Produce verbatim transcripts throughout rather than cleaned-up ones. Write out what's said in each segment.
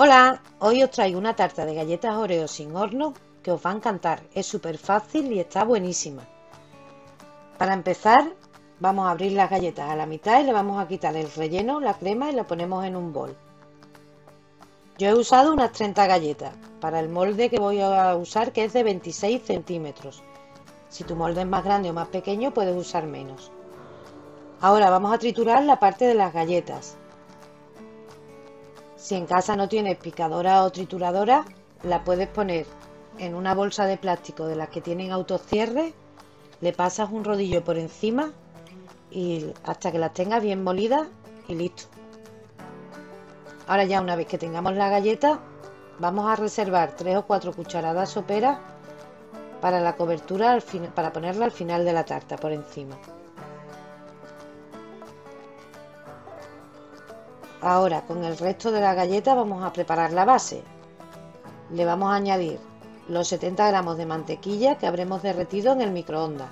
Hola, hoy os traigo una tarta de galletas Oreo sin horno que os va a encantar, es súper fácil y está buenísima. Para empezar vamos a abrir las galletas a la mitad y le vamos a quitar el relleno, la crema y la ponemos en un bol. Yo he usado unas treinta galletas para el molde que voy a usar, que es de veintiséis centímetros. Si tu molde es más grande o más pequeño puedes usar menos. Ahora vamos a triturar la parte de las galletas. Si en casa no tienes picadora o trituradora, la puedes poner en una bolsa de plástico de las que tienen autocierre, le pasas un rodillo por encima y hasta que las tengas bien molidas y listo. Ahora ya una vez que tengamos la galleta, vamos a reservar tres o cuatro cucharadas soperas para la cobertura, al fin, para ponerla al final de la tarta por encima. Ahora con el resto de la galleta vamos a preparar la base. Le vamos a añadir los setenta gramos de mantequilla que habremos derretido en el microondas.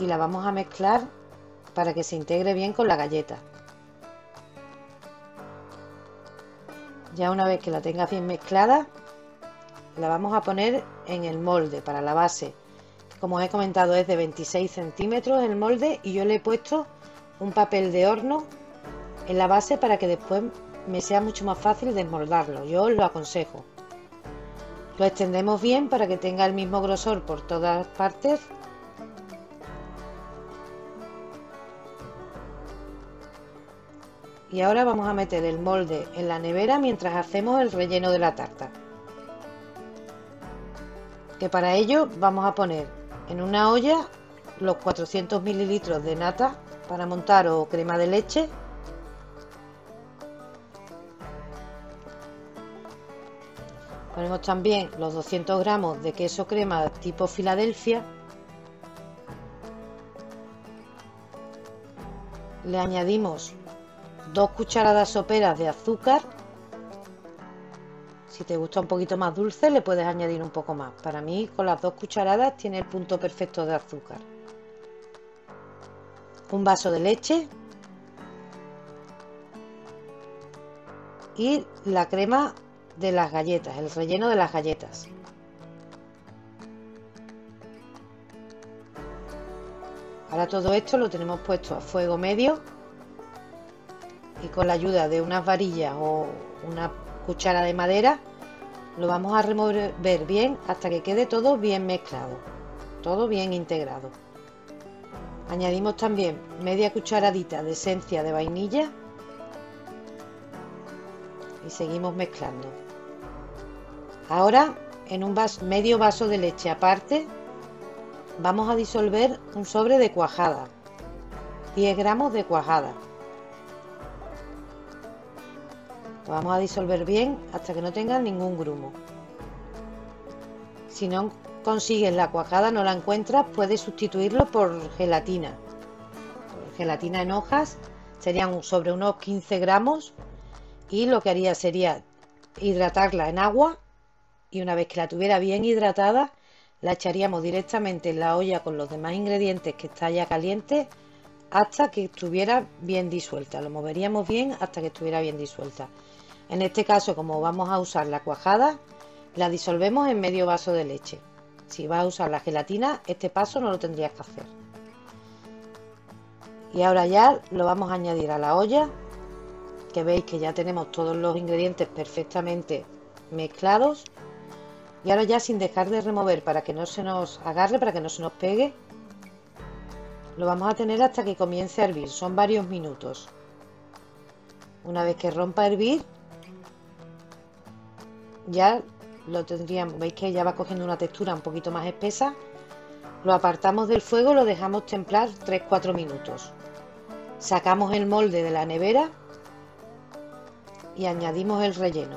Y la vamos a mezclar para que se integre bien con la galleta. Ya una vez que la tengas bien mezclada, la vamos a poner en el molde para la base. Como os he comentado, es de veintiséis centímetros el molde y yo le he puesto un papel de horno en la base para que después me sea mucho más fácil desmoldarlo. Yo os lo aconsejo. Lo extendemos bien para que tenga el mismo grosor por todas partes. Y ahora vamos a meter el molde en la nevera mientras hacemos el relleno de la tarta. Que para ello vamos a poner en una olla los cuatrocientos mililitros de nata para montar o crema de leche, ponemos también los doscientos gramos de queso crema tipo Filadelfia, le añadimos dos cucharadas soperas de azúcar. Si te gusta un poquito más dulce le puedes añadir un poco más. Para mí con las dos cucharadas tiene el punto perfecto de azúcar. Un vaso de leche. Y la crema de las galletas, el relleno de las galletas. Ahora todo esto lo tenemos puesto a fuego medio. Y con la ayuda de unas varillas o una cuchara de madera lo vamos a remover bien hasta que quede todo bien mezclado, todo bien integrado. Añadimos también media cucharadita de esencia de vainilla y seguimos mezclando. Ahora en un vaso, medio vaso de leche aparte vamos a disolver un sobre de cuajada, diez gramos de cuajada. Lo vamos a disolver bien hasta que no tenga ningún grumo. Si no consigues la cuajada, no la encuentras, puedes sustituirlo por gelatina. Por gelatina en hojas serían sobre unos quince gramos y lo que haría sería hidratarla en agua y una vez que la tuviera bien hidratada la echaríamos directamente en la olla con los demás ingredientes que está ya caliente hasta que estuviera bien disuelta, lo moveríamos bien hasta que estuviera bien disuelta. En este caso, como vamos a usar la cuajada, la disolvemos en medio vaso de leche. Si vas a usar la gelatina, este paso no lo tendrías que hacer. Y ahora ya lo vamos a añadir a la olla, que veis que ya tenemos todos los ingredientes perfectamente mezclados. Y ahora ya sin dejar de remover para que no se nos agarre, para que no se nos pegue, lo vamos a tener hasta que comience a hervir, son varios minutos. Una vez que rompa a hervir, ya lo tendríamos, veis que ya va cogiendo una textura un poquito más espesa. Lo apartamos del fuego, lo dejamos templar tres cuatro minutos. Sacamos el molde de la nevera y añadimos el relleno.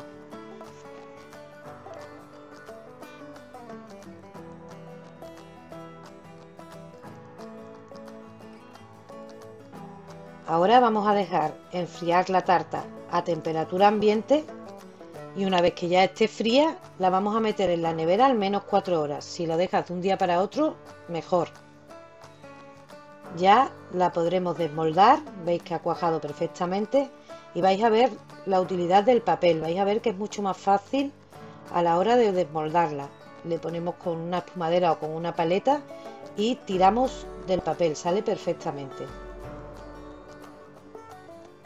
Ahora vamos a dejar enfriar la tarta a temperatura ambiente y una vez que ya esté fría la vamos a meter en la nevera al menos cuatro horas. Si lo dejas de un día para otro, mejor. Ya la podremos desmoldar, veis que ha cuajado perfectamente y vais a ver la utilidad del papel, vais a ver que es mucho más fácil a la hora de desmoldarla. Le ponemos con una espumadera o con una paleta y tiramos del papel, sale perfectamente.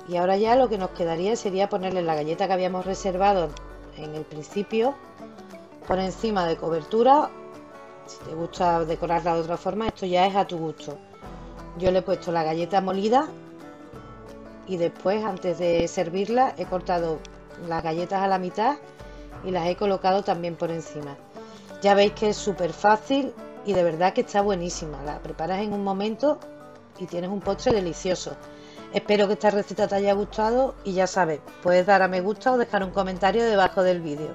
Y ahora ya lo que nos quedaría sería ponerle la galleta que habíamos reservado en el principio por encima de cobertura. Si te gusta decorarla de otra forma, esto ya es a tu gusto. Yo le he puesto la galleta molida y después, antes de servirla, he cortado las galletas a la mitad y las he colocado también por encima. Ya veis que es súper fácil y de verdad que está buenísima. La preparas en un momento y tienes un postre delicioso. Espero que esta receta te haya gustado y ya sabes, puedes dar a me gusta o dejar un comentario debajo del vídeo.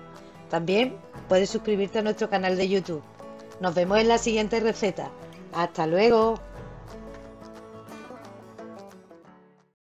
También puedes suscribirte a nuestro canal de YouTube. Nos vemos en la siguiente receta. ¡Hasta luego!